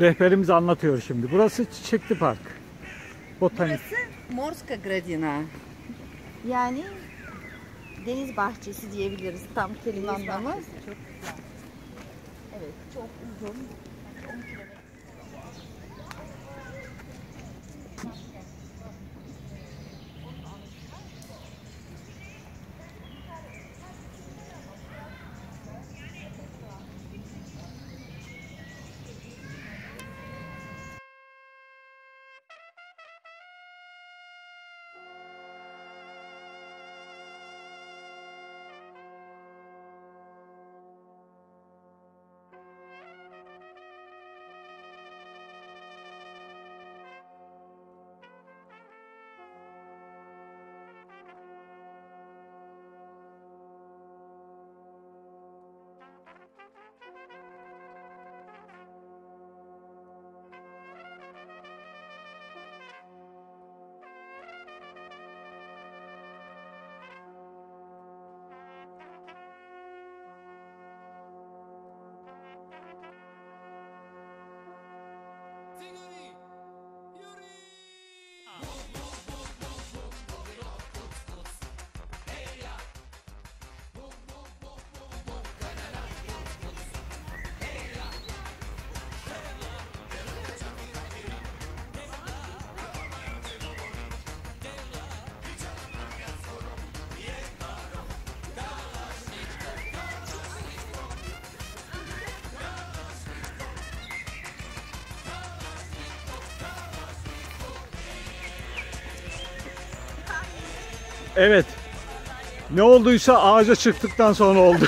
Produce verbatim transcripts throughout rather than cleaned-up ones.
Rehberimiz anlatıyor şimdi. Burası Çiçekli Park. Botanik. Burası Morska Gradina. Yani deniz bahçesi diyebiliriz tam kelime anlamı. Çok güzel. Evet, çok uzun. Evet. Ne olduysa ağaca çıktıktan sonra oldu.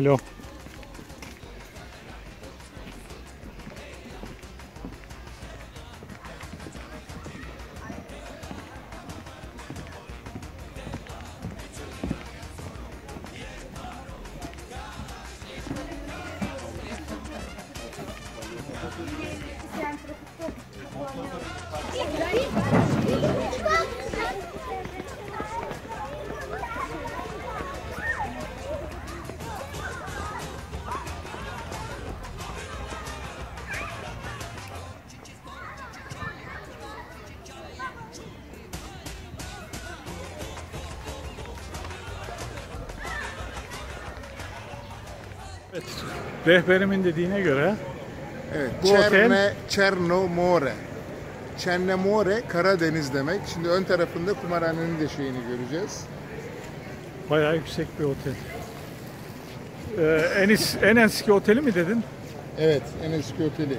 Hello. Evet. Rehberimin dediğine göre evet, bu Cerno, otel... Cerno More. Cerno More Karadeniz demek. Şimdi ön tarafında kumarhanenin de şeyini göreceğiz. Bayağı yüksek bir otel. Ee, en, is, en eski oteli mi dedin? Evet, en eski oteli.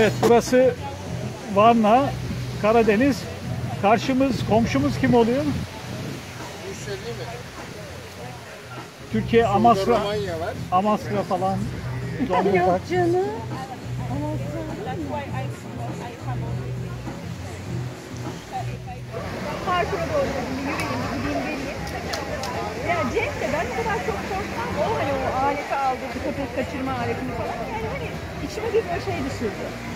Evet, burası Varna, Karadeniz. Karşımız, komşumuz kim oluyor? Rusya değil mi? Türkiye, Amasra, Amasra falan. Yok canım. Parkura doğru yürüyeyim, gideyim belli. Ya Cenk de ben o kadar çok korkmam. O hani o aleti aldı, köpek kaçırma aletini falan. Yani hani içime bir böyle şey düşürdü.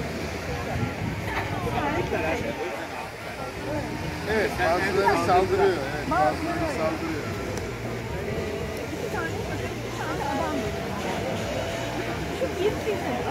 Evet, bazıları saldırıyor. Evet, bazıları saldırıyor. İki tane, iki tane adam. Şu bir tane adam.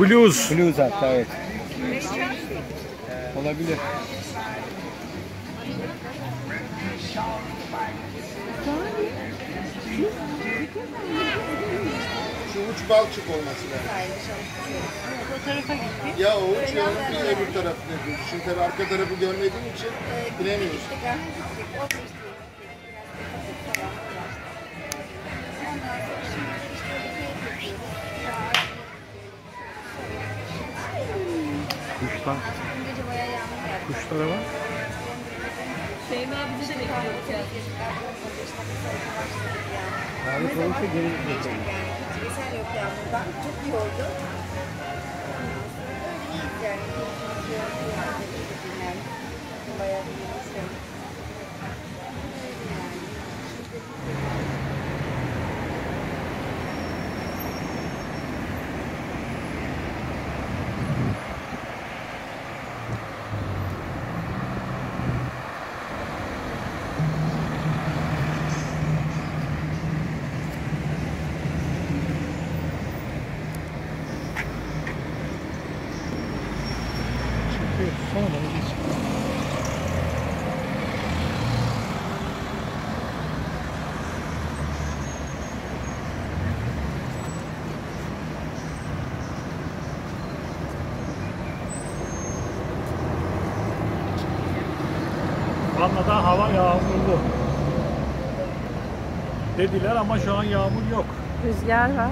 Blues. Blues hatta, evet. Olabilir. Şu uç balçık olması lazım. O tarafa gitti. Ya o uç ya öbür taraf nedir? Şimdi tabii arka tarafı görmediğim için bilemiyoruz. Kuşlar. Kuşlara bak. Seymir abi bize de bekliyor. Abi konuşuyor, geri gidiyor. Eser yok ya buradan. Çok iyi oldu. Öyle yani. Bayağı bir Varna'da hava yağmurlu dediler ama şu an yağmur yok. Rüzgar var.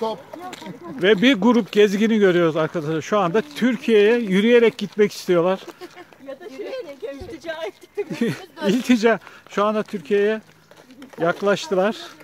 Stop. Ve bir grup gezgini görüyoruz arkadaşlar. Şu anda Türkiye'ye yürüyerek gitmek istiyorlar. Ya da yürüyerek iltica ettik. İltica. Şu anda Türkiye'ye yaklaştılar.